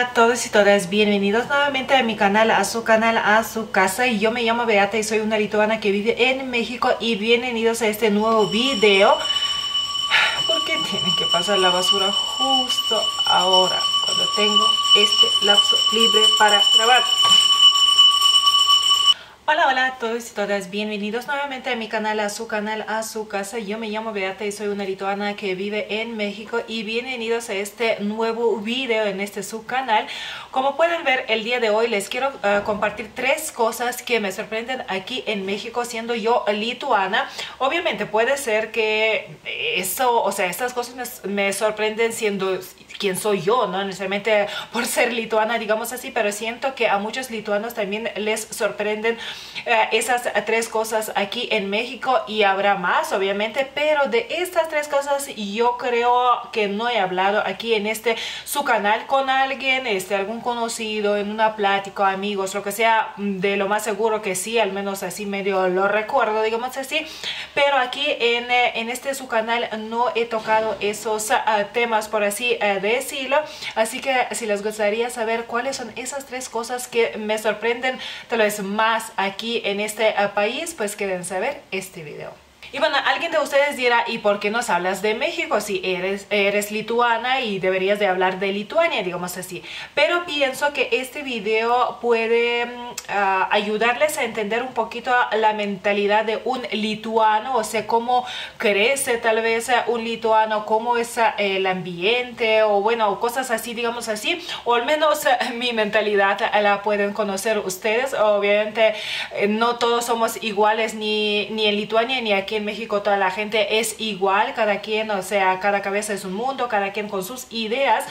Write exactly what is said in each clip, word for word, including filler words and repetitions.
Hola a todos y todas, bienvenidos nuevamente a mi canal, a su canal, a su casa. Y yo me llamo Beata y soy una lituana que vive en México. Y bienvenidos a este nuevo video. ¿Por qué tiene que pasar la basura justo ahora, cuando tengo este lapso libre para grabar? Hola, hola a todos y todas, bienvenidos nuevamente a mi canal, a su canal, a su casa. Yo me llamo Beata y soy una lituana que vive en México y bienvenidos a este nuevo video en este subcanal. Como pueden ver, el día de hoy les quiero uh, compartir tres cosas que me sorprenden aquí en México siendo yo lituana. Obviamente puede ser que eso, o sea, estas cosas me, me sorprenden siendo quien soy yo, no necesariamente por ser lituana, digamos así, pero siento que a muchos lituanos también les sorprenden esas tres cosas aquí en México, y habrá más obviamente, pero de estas tres cosas yo creo que no he hablado aquí en este su canal con alguien, este, algún conocido, en una plática, amigos, lo que sea. De lo más seguro que sí, al menos así medio lo recuerdo, digamos así, pero aquí en, en este su canal no he tocado esos uh, temas, por así uh, decirlo. Así que si les gustaría saber cuáles son esas tres cosas que me sorprenden tal vez más aquí en este país, pues quédense a ver este video. Y bueno, alguien de ustedes dirá, ¿y por qué nos hablas de México si eres, eres lituana y deberías de hablar de Lituania, digamos así? Pero pienso que este video puede uh, ayudarles a entender un poquito la mentalidad de un lituano, o sea, cómo crece tal vez un lituano, cómo es uh, el ambiente, o bueno, cosas así, digamos así, o al menos uh, mi mentalidad la pueden conocer ustedes. Obviamente eh, no todos somos iguales, ni, ni en Lituania ni aquí en México toda la gente es igual, cada quien, o sea, cada cabeza es un mundo, cada quien con sus ideas.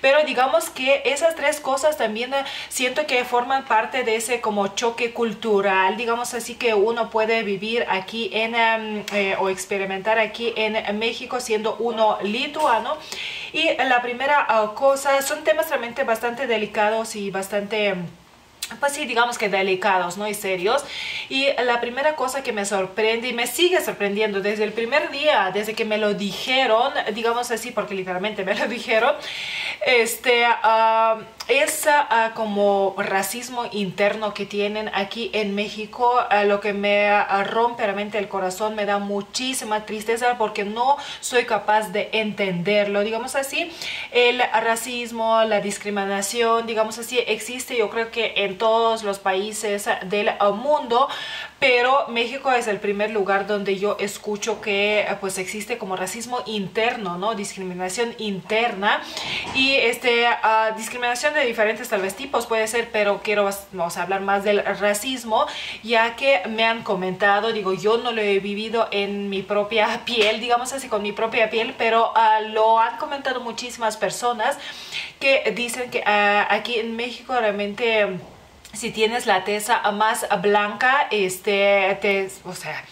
Pero digamos que esas tres cosas también siento que forman parte de ese como choque cultural, digamos así, que uno puede vivir aquí en um, eh, o experimentar aquí en México siendo uno lituano. Y la primera uh, cosa, son temas realmente bastante delicados y bastante... pues sí, digamos que delicados, ¿no? Y serios. Y la primera cosa que me sorprende, y me sigue sorprendiendo desde el primer día, desde que me lo dijeron, digamos así, porque literalmente me lo dijeron, este, uh, es uh, como racismo interno que tienen aquí en México. Uh, lo que me uh, rompe realmente el corazón, me da muchísima tristeza porque no soy capaz de entenderlo, digamos así. El racismo, la discriminación, digamos así, existe, yo creo que en todos los países del mundo, pero México es el primer lugar donde yo escucho que pues existe como racismo interno, ¿no? Discriminación interna, y este uh, discriminación de diferentes tal vez tipos puede ser, pero quiero, vamos a hablar más del racismo, ya que me han comentado, digo, yo no lo he vivido en mi propia piel, digamos así, con mi propia piel, pero uh, lo han comentado muchísimas personas que dicen que uh, aquí en México realmente... si tienes la tez más blanca, este, te, o sea,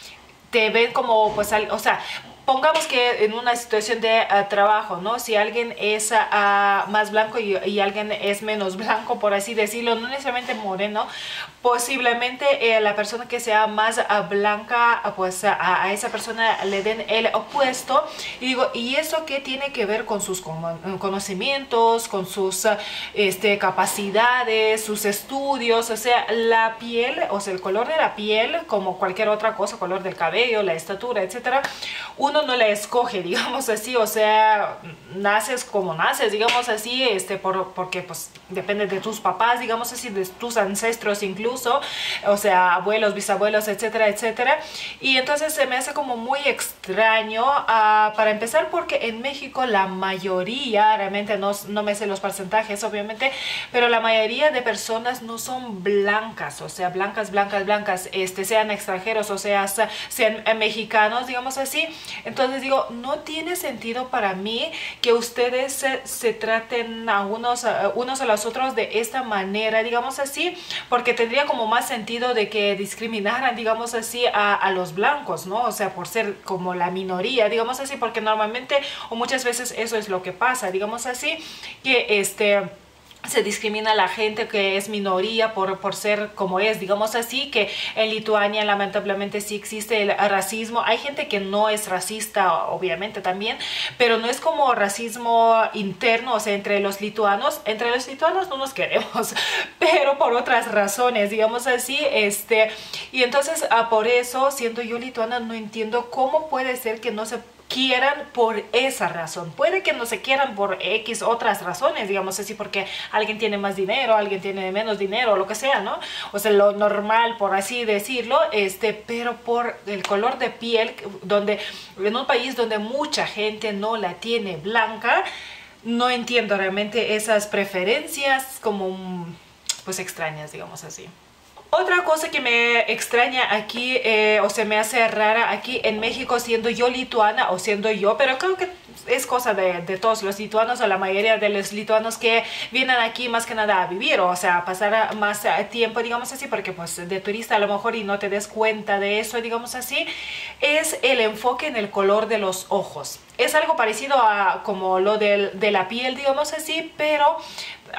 te ven como, pues, al, o sea, pongamos que en una situación de uh, trabajo, ¿no? Si alguien es uh, uh, más blanco y, y alguien es menos blanco, por así decirlo, no necesariamente moreno, posiblemente eh, la persona que sea más uh, blanca, pues uh, a esa persona le den el opuesto. Y digo, ¿y eso qué tiene que ver con sus con conocimientos, con sus uh, este, capacidades, sus estudios? O sea, la piel, o sea, el color de la piel, como cualquier otra cosa, color del cabello, la estatura, etcétera, uno no la escoge, digamos así, o sea, naces como naces, digamos así, este, por, porque pues depende de tus papás, digamos así, de tus ancestros incluso, o sea, abuelos, bisabuelos, etcétera, etcétera. Y entonces se me hace como muy extraño, uh, para empezar, porque en México la mayoría, realmente no, no me sé los porcentajes obviamente, pero la mayoría de personas no son blancas, o sea, blancas, blancas, blancas, este, sean extranjeros, o sea, sean mexicanos, digamos así. Entonces digo, no tiene sentido para mí que ustedes se, se traten a unos, a unos a los otros de esta manera, digamos así, porque tendría como más sentido de que discriminaran, digamos así, a, a los blancos, ¿no? O sea, por ser como la minoría, digamos así, porque normalmente o muchas veces eso es lo que pasa, digamos así, que este... se discrimina a la gente que es minoría por, por ser como es, digamos así, que en Lituania lamentablemente sí existe el racismo. Hay gente que no es racista, obviamente también, pero no es como racismo interno, o sea, entre los lituanos. Entre los lituanos no nos queremos, pero por otras razones, digamos así. Este, y entonces, ah, por eso, siendo yo lituana, no entiendo cómo puede ser que no se quieran por esa razón. Puede que no se quieran por X otras razones, digamos así, porque alguien tiene más dinero, alguien tiene menos dinero, lo que sea, ¿no? O sea, lo normal, por así decirlo, este, pero por el color de piel, donde en un país donde mucha gente no la tiene blanca, no entiendo realmente esas preferencias como, pues, extrañas, digamos así. Otra cosa que me extraña aquí, eh, o se me hace rara aquí en México, siendo yo lituana o siendo yo, pero creo que es cosa de, de todos los lituanos o la mayoría de los lituanos que vienen aquí más que nada a vivir, o sea, a pasar más tiempo, digamos así, porque pues de turista a lo mejor y no te des cuenta de eso, digamos así, es el enfoque en el color de los ojos. Es algo parecido a como lo del, de la piel, digamos así, pero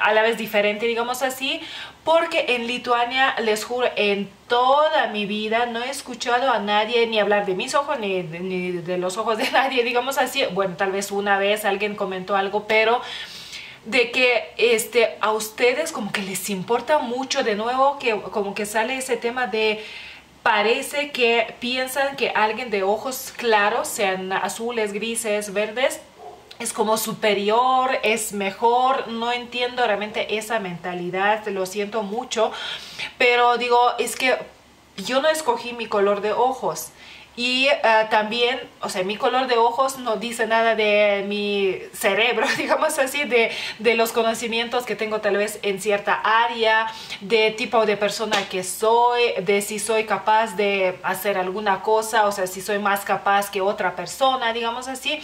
a la vez diferente, digamos así, porque en Lituania, les juro, en toda mi vida no he escuchado a nadie ni hablar de mis ojos ni de, ni de los ojos de nadie, digamos así. Bueno, tal vez una vez alguien comentó algo, pero de que este, a ustedes como que les importa mucho, de nuevo, que como que sale ese tema de... Parece que piensan que alguien de ojos claros, sean azules, grises, verdes, es como superior, es mejor. No entiendo realmente esa mentalidad, lo siento mucho. Pero digo, es que yo no escogí mi color de ojos. Y uh, también, o sea, mi color de ojos no dice nada de mi cerebro, digamos así, de, de los conocimientos que tengo tal vez en cierta área, de tipo de persona que soy, de si soy capaz de hacer alguna cosa, o sea, si soy más capaz que otra persona, digamos así.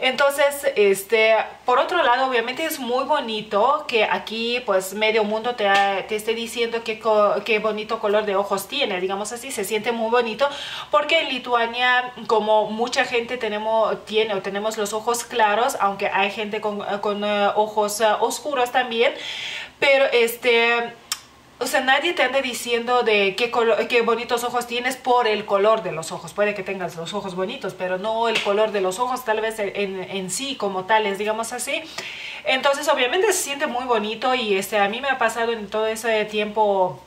Entonces, este, por otro lado, obviamente es muy bonito que aquí, pues, medio mundo te, te esté diciendo qué, qué bonito color de ojos tiene, digamos así. Se siente muy bonito porque en Lituania, como mucha gente tenemos, tiene o tenemos los ojos claros, aunque hay gente con, con uh, ojos uh, oscuros también, pero este... O sea, nadie te anda diciendo de qué, color, qué bonitos ojos tienes por el color de los ojos. Puede que tengas los ojos bonitos, pero no el color de los ojos, tal vez en, en sí como tales, digamos así. Entonces, obviamente se siente muy bonito y este, a mí me ha pasado en todo ese tiempo...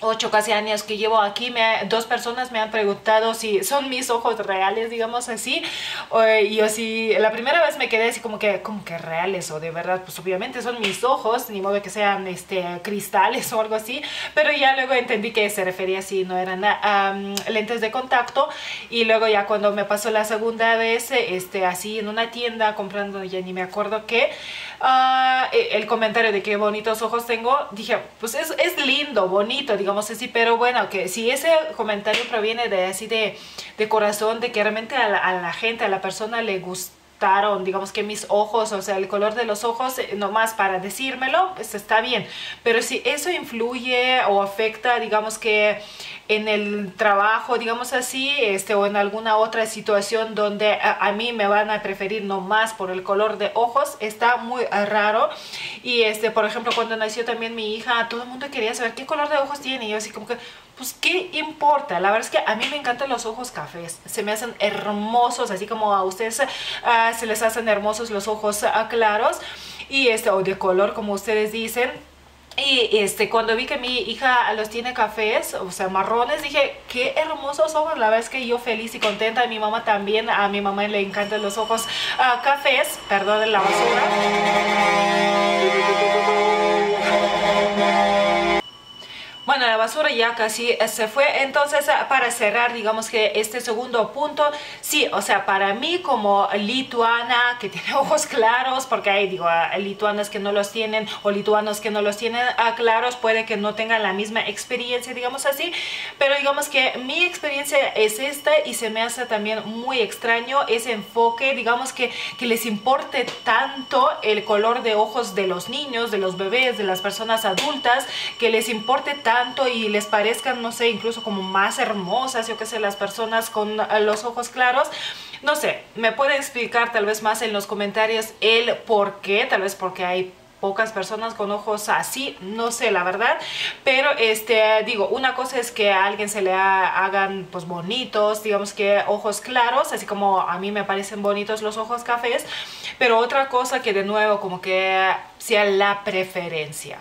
ocho casi años que llevo aquí, me, dos personas me han preguntado si son mis ojos reales, digamos así, o, y yo sí, la primera vez me quedé así como que, como que reales o de verdad, pues obviamente son mis ojos, ni modo que sean este, cristales o algo así, pero ya luego entendí que se refería si no eran um, lentes de contacto. Y luego ya cuando me pasó la segunda vez, este, así en una tienda comprando, ya ni me acuerdo qué, uh, el comentario de qué bonitos ojos tengo, dije, pues es, es lindo, bonito, digamos así, pero bueno, que si ese comentario proviene de así de, de corazón, de que realmente a la, a la gente, a la persona le gustaron, digamos que mis ojos, o sea, el color de los ojos, nomás para decírmelo, pues está bien. Pero si eso influye o afecta, digamos que en el trabajo, digamos así, este, o en alguna otra situación donde a, a mí me van a preferir nomás por el color de ojos, está muy raro. Y este, por ejemplo, cuando nació también mi hija, todo el mundo quería saber qué color de ojos tiene, y yo así como que, pues qué importa. La verdad es que a mí me encantan los ojos cafés, se me hacen hermosos, así como a ustedes uh, se les hacen hermosos los ojos uh, claros, y este, o de color como ustedes dicen. Y este, cuando vi que mi hija los tiene cafés, o sea, marrones, dije, qué hermosos ojos. La verdad es que yo feliz y contenta, mi mamá también, a mi mamá le encantan los ojos uh, cafés, perdón la basura. Bueno, la basura ya casi se fue. Entonces, para cerrar, digamos que este segundo punto, sí, o sea, para mí como lituana que tiene ojos claros, porque hay, digo, lituanas que no los tienen o lituanos que no los tienen claros, puede que no tengan la misma experiencia, digamos así, pero digamos que mi experiencia es esta y se me hace también muy extraño ese enfoque, digamos que, que les importe tanto el color de ojos de los niños, de los bebés, de las personas adultas, que les importe tanto y les parezcan, no sé, incluso como más hermosas, yo qué sé, las personas con los ojos claros. No sé, me pueden explicar tal vez más en los comentarios el por qué, tal vez porque hay pocas personas con ojos así, no sé la verdad, pero este, digo, una cosa es que a alguien se le ha, hagan pues bonitos, digamos que ojos claros, así como a mí me parecen bonitos los ojos cafés, pero otra cosa que de nuevo como que sea la preferencia.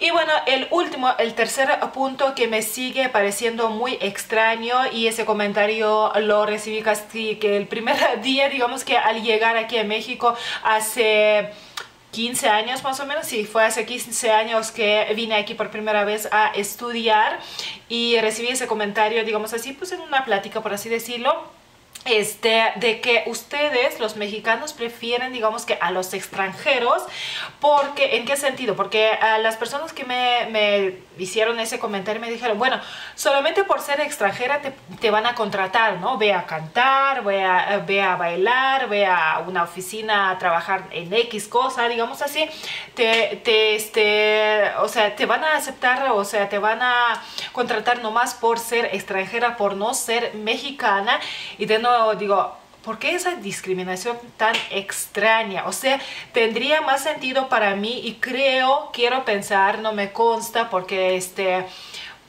Y bueno, el último, el tercer punto que me sigue pareciendo muy extraño, y ese comentario lo recibí casi que el primer día, digamos que al llegar aquí a México hace quince años más o menos, sí, fue hace quince años que vine aquí por primera vez a estudiar y recibí ese comentario, digamos así, pues en una plática, por así decirlo. Este, de que ustedes, los mexicanos, prefieren, digamos que a los extranjeros, porque, ¿en qué sentido? Porque uh, las personas que me, me hicieron ese comentario me dijeron, bueno, solamente por ser extranjera te, te van a contratar, ¿no? Ve a cantar, ve a, ve a bailar, ve a una oficina a trabajar en X cosa, digamos así, te, te, este, o sea, te van a aceptar, o sea, te van a contratar nomás por ser extranjera, por no ser mexicana. Y de nuevo digo, ¿por qué esa discriminación tan extraña? O sea, tendría más sentido para mí, y creo, quiero pensar, no me consta, porque este,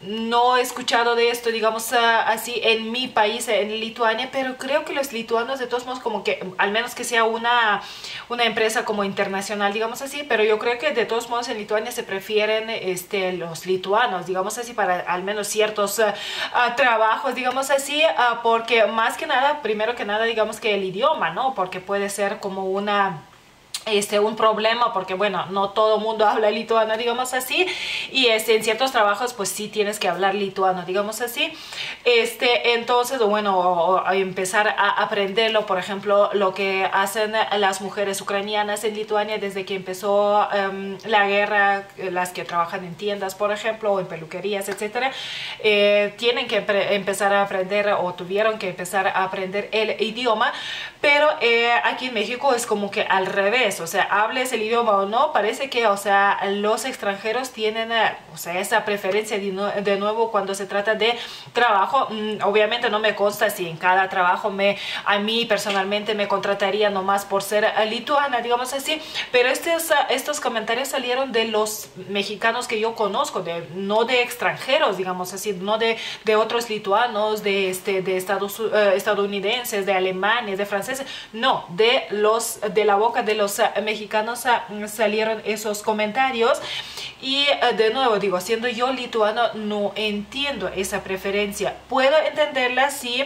no he escuchado de esto, digamos uh, así, en mi país, en Lituania, pero creo que los lituanos de todos modos, como que, al menos que sea una, una empresa como internacional, digamos así, pero yo creo que de todos modos en Lituania se prefieren este, los lituanos, digamos así, para al menos ciertos uh, uh, trabajos, digamos así, uh, porque más que nada, primero que nada, digamos que el idioma, ¿no? Porque puede ser como una... Este, un problema, porque bueno, no todo mundo habla lituano, digamos así, y este, en ciertos trabajos pues sí tienes que hablar lituano, digamos así, este, entonces, bueno, o, o empezar a aprenderlo. Por ejemplo, lo que hacen las mujeres ucranianas en Lituania desde que empezó um, la guerra, las que trabajan en tiendas, por ejemplo, o en peluquerías, etcétera, eh, tienen que empezar a aprender, o tuvieron que empezar a aprender el idioma, pero eh, aquí en México es como que al revés. O sea, hables el idioma o no, parece que, o sea, los extranjeros tienen, o sea, esa preferencia de, no, de nuevo cuando se trata de trabajo. Obviamente no me consta si en cada trabajo me, a mí personalmente me contrataría nomás por ser lituana, digamos así, pero estos, estos comentarios salieron de los mexicanos que yo conozco, de, no de extranjeros, digamos así, no de, de otros lituanos, de, este, de Estados, eh, estadounidenses, de alemanes, de franceses, no, de, los, de la boca de los mexicanos salieron esos comentarios. Y de nuevo digo, siendo yo lituano, no entiendo esa preferencia. Puedo entenderla si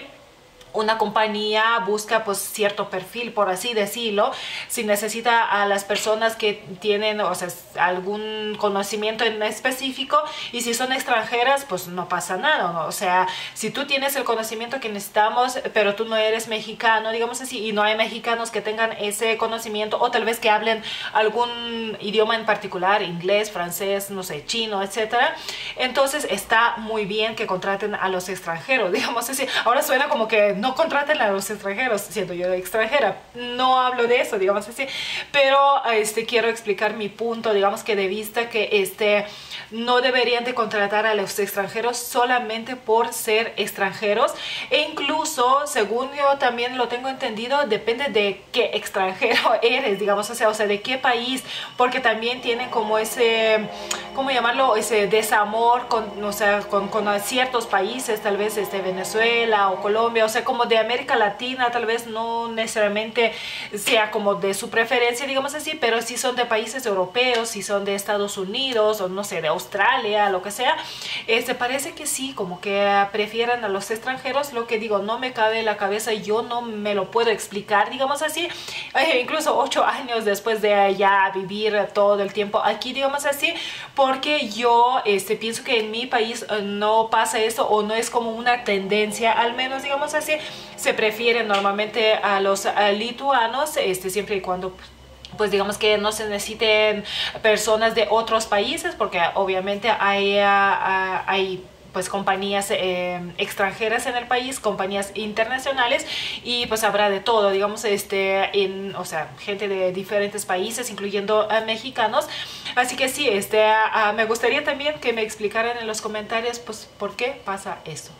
una compañía busca pues cierto perfil, por así decirlo, si necesita a las personas que tienen, o sea, algún conocimiento en específico, y si son extranjeras pues no pasa nada, ¿no? O sea, si tú tienes el conocimiento que necesitamos pero tú no eres mexicano, digamos así, y no hay mexicanos que tengan ese conocimiento, o tal vez que hablen algún idioma en particular, inglés, francés, no sé, chino, etcétera, entonces está muy bien que contraten a los extranjeros, digamos así. Ahora suena como que no contraten a los extranjeros, siendo yo extranjera, no hablo de eso, digamos así, pero este, quiero explicar mi punto, digamos que de vista, que este, no deberían de contratar a los extranjeros solamente por ser extranjeros, e incluso, según yo también lo tengo entendido, depende de qué extranjero eres, digamos, o sea, o sea, de qué país, porque también tienen como ese, ¿cómo llamarlo?, ese desamor con, o sea, con, con ciertos países, tal vez este, Venezuela o Colombia, o sea, como como de América Latina, tal vez no necesariamente sea como de su preferencia, digamos así, pero si son de países europeos, si son de Estados Unidos, o no sé, de Australia, lo que sea, este, parece que sí, como que prefieran a los extranjeros. Lo que digo, no me cabe en la cabeza, yo no me lo puedo explicar, digamos así, eh, incluso ocho años después de ya vivir todo el tiempo aquí, digamos así, porque yo este, pienso que en mi país no pasa eso, o no es como una tendencia, al menos, digamos así. Se prefieren normalmente a los a lituanos, este, siempre y cuando pues digamos que no se necesiten personas de otros países, porque obviamente hay, uh, hay pues compañías eh, extranjeras en el país, compañías internacionales, y pues habrá de todo, digamos, este, en, o sea, gente de diferentes países, incluyendo eh, mexicanos. Así que sí, este, uh, me gustaría también que me explicaran en los comentarios, pues, por qué pasa eso.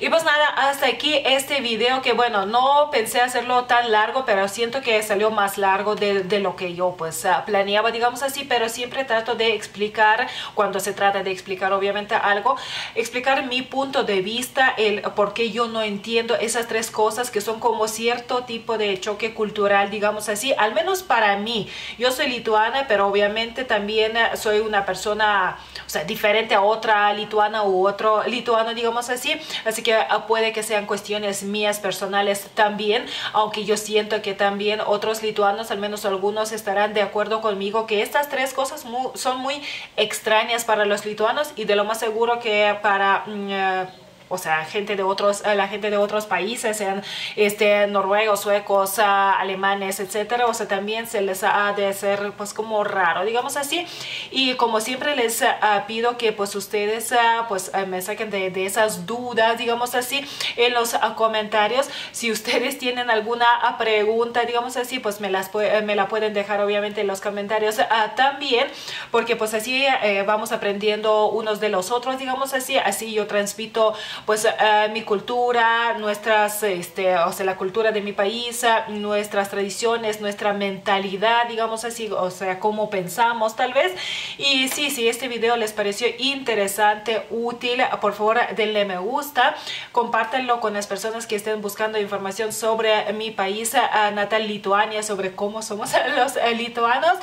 Y pues nada, hasta aquí este video, que bueno, no pensé hacerlo tan largo, pero siento que salió más largo de, de lo que yo pues planeaba, digamos así. Pero siempre trato de explicar, cuando se trata de explicar obviamente algo, explicar mi punto de vista, el por qué yo no entiendo esas tres cosas que son como cierto tipo de choque cultural, digamos así, al menos para mí. Yo soy lituana, pero obviamente también soy una persona, o sea, diferente a otra lituana u otro lituano, digamos así. Así que puede que sean cuestiones mías personales también, aunque yo siento que también otros lituanos, al menos algunos, estarán de acuerdo conmigo que estas tres cosas muy, son muy extrañas para los lituanos, y de lo más seguro que para... Uh, o sea, gente de otros, la gente de otros países, sean este, noruegos, suecos, uh, alemanes, etcétera, o sea, también se les ha de ser pues como raro, digamos así. Y como siempre les uh, pido que pues ustedes uh, pues uh, me saquen de, de esas dudas, digamos así, en los uh, comentarios. Si ustedes tienen alguna uh, pregunta, digamos así, pues me, las, uh, me la pueden dejar obviamente en los comentarios uh, también, porque pues así uh, vamos aprendiendo unos de los otros, digamos así. Así yo transmito pues uh, mi cultura, nuestras, este, o sea, la cultura de mi país, uh, nuestras tradiciones, nuestra mentalidad, digamos así, o sea, cómo pensamos tal vez. Y sí, si este video les pareció interesante, útil, por favor denle me gusta, compártanlo con las personas que estén buscando información sobre mi país uh, natal, Lituania, sobre cómo somos los uh, lituanos.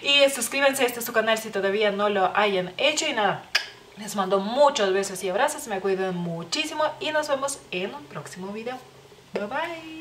Y suscríbanse a este su canal si todavía no lo hayan hecho. Y nada, les mando muchos besos y abrazos, me cuidan muchísimo y nos vemos en un próximo video. Bye bye.